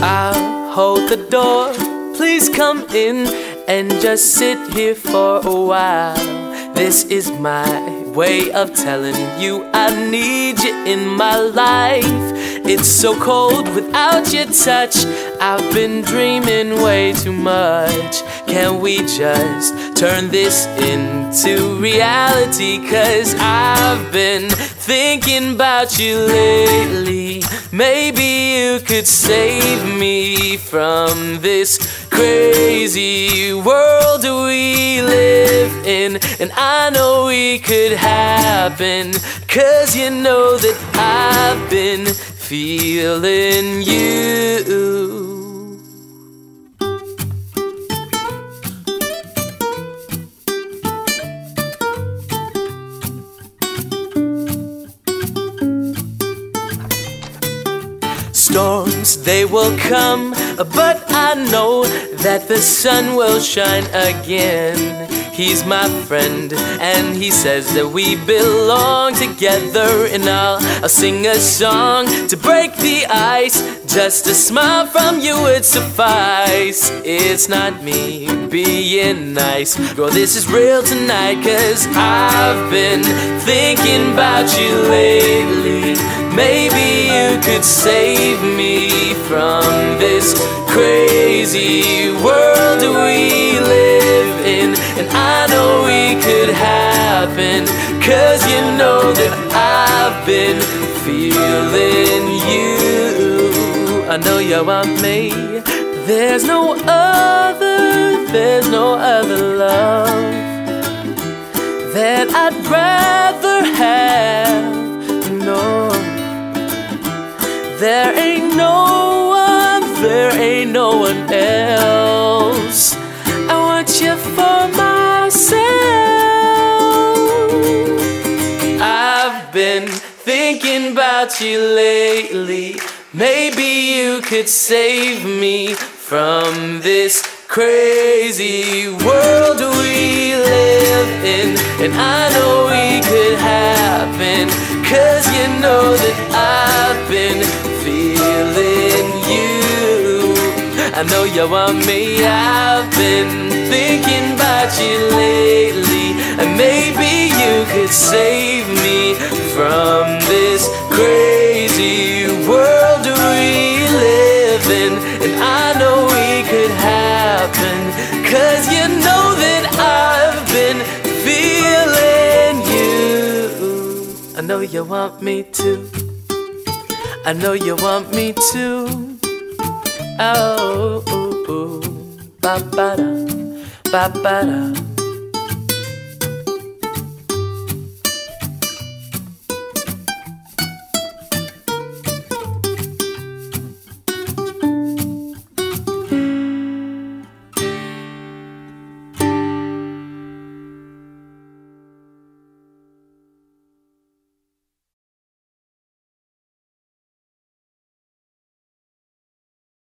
I'll hold the door. Please come in and just sit here for a while. This is my way of telling you I need you in my life. It's so cold without your touch. I've been dreaming way too much. Can we just turn this into reality? 'Cause I've been thinking about you lately. Maybe you could save me from this crazy world we live in. And I know we could happen, 'cause you know that I've been feeling you. Storms, they will come, but I know that the sun will shine again. He's my friend, and he says that we belong together. And I'll sing a song to break the ice. Just a smile from you would suffice. It's not me being nice, girl, this is real tonight. 'Cause I've been thinking about you lately. Maybe you could save me from this crazy world we live in. And I know we could happen, 'cause you know that I've been feeling you. I know you're me. There's no other, there's no other love that I'd rather have. No, there ain't no one, there ain't no one else. I want you for myself. I've been thinking about you lately. Maybe you could save me from this crazy world we live in. And I know we could happen, 'cause you know that I've been feeling you. I know you want me. I've been thinking about you lately, and maybe you could save me from this crazy world we live in. And I know we could happen, 'cause you know that I've been feeling you. I know you want me to. I know you want me to. Oh, ba-ba-da. Ba-ba-da.